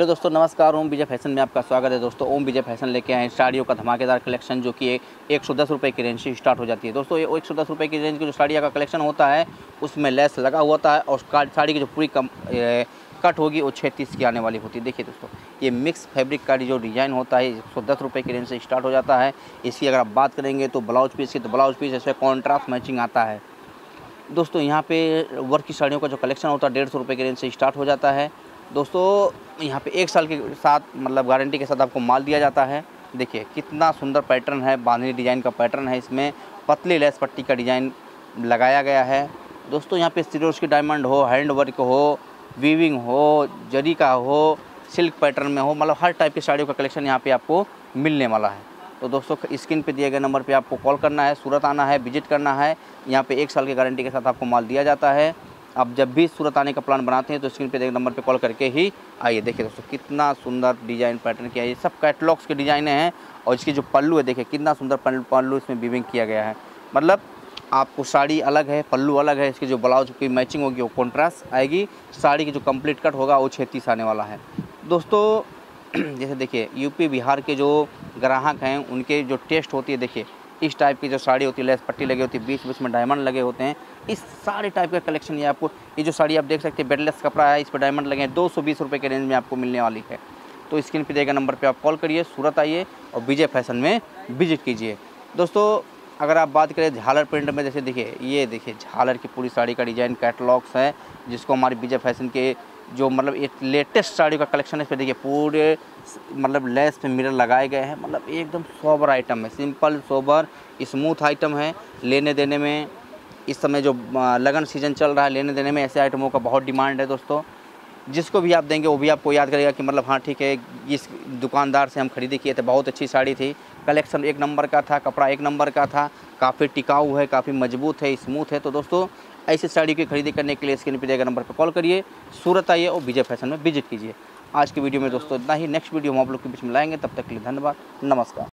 Hello दोस्तों, नमस्कार। ओम विजय fashion में आपका स्वागत है। दोस्तों, ओम विजय फैशन लेके आए हैं साड़ियों का धमाकेदार कलेक्शन, जो कि 110 रुपये की रेंज से स्टार्ट हो जाती है। दोस्तों, ये 110 रुपये की रेंज की जो साड़ियों का कलेक्शन होता है, उसमें लेस लगा होता है और साड़ी की जो पूरी कट होगी वो 36 की आने वाली होती है। देखिए दोस्तों, ये मिक्स फैब्रिक का जो डिज़ाइन होता है 110 रुपये की रेंज से स्टार्ट हो जाता है। इसकी अगर आप बात करेंगे तो ब्लाउज पीस की, तो ब्लाउज पीस इसमें कॉन्ट्रास्ट मैचिंग आता है। दोस्तों, यहाँ पे वर्क की साड़ियों का जो कलेक्शन होता है 150 रुपये की रेंज से स्टार्ट हो जाता है। दोस्तों, यहाँ पे 1 साल के साथ मतलब गारंटी के साथ आपको माल दिया जाता है। देखिए कितना सुंदर पैटर्न है, बांधनी डिज़ाइन का पैटर्न है। इसमें पतली लेस पट्टी का डिज़ाइन लगाया गया है। दोस्तों, यहाँ पे सिरोस्की डायमंड हो, हैंड वर्क हो, वीविंग हो, जरी का हो, सिल्क पैटर्न में हो, मतलब हर टाइप की साड़ियों का कलेक्शन यहाँ पर आपको मिलने वाला है। तो दोस्तों, स्क्रीन पे दिए गए नंबर पे आपको कॉल करना है, सूरत आना है, विजिट करना है। यहाँ पे 1 साल की गारंटी के साथ आपको माल दिया जाता है। आप जब भी सूरत आने का प्लान बनाते हैं तो स्क्रीन पे दिए गए नंबर पे कॉल करके ही आइए। देखिए दोस्तों, कितना सुंदर डिज़ाइन पैटर्न किया है। ये सब कैटलॉग्स के डिज़ाइन हैं और इसकी जो पल्लू है, देखिए कितना सुंदर पल्लू इसमें वीविंग किया गया है। मतलब आपको साड़ी अलग है, पल्लू अलग है, इसकी जो ब्लाउज की मैचिंग होगी वो कॉन्ट्रास्ट आएगी। साड़ी की जो कम्प्लीट कट होगा वो 36 आने वाला है। दोस्तों, जैसे देखिए यूपी बिहार के जो ग्राहक हैं, उनके जो टेस्ट होती है, देखिए इस टाइप की जो साड़ी होती है, लेस पट्टी लगी होती है, बीच बीच में डायमंड लगे होते हैं, इस सारे टाइप का कलेक्शन ये आपको। ये जो साड़ी आप देख सकते हैं बेडलेस कपड़ा है, इस पर डायमंड लगे हैं, 220 रुपये के रेंज में आपको मिलने वाली है। तो स्क्रीन पे दिए गए नंबर पे आप कॉल करिए, सूरत आइए और विजय फैशन में विजिट कीजिए। दोस्तों, अगर आप बात करें झालर प्रिंट में, जैसे देखिए ये देखिए झालर की पूरी साड़ी का डिज़ाइन कैटलॉग्स है, जिसको हमारे विजय फैशन के जो मतलब एक लेटेस्ट साड़ी का कलेक्शन है। इस पर देखिए पूरे मतलब लेस पे मिरर लगाए गए हैं। मतलब एकदम सोबर आइटम है, सिंपल सोबर स्मूथ आइटम है। लेने देने में इस समय जो लगन सीजन चल रहा है, लेने देने में ऐसे आइटमों का बहुत डिमांड है। दोस्तों, जिसको भी आप देंगे वो भी आपको याद करेगा कि मतलब हाँ ठीक है, इस दुकानदार से हम खरीदी किए थे, बहुत अच्छी साड़ी थी, कलेक्शन एक नंबर का था, कपड़ा एक नंबर का था, काफ़ी टिकाऊ है, काफ़ी मजबूत है, स्मूथ है। तो दोस्तों, ऐसी साड़ी की खरीदी करने के लिए स्क्रीन पर दिए गए नंबर पर कॉल करिए, सूरत आइए और विजय फैशन में विजिट कीजिए। आज की वीडियो में दोस्तों इतना ही। नेक्स्ट वीडियो हम आप लोग के बीच में लाएंगे, तब तक के लिए धन्यवाद, नमस्कार।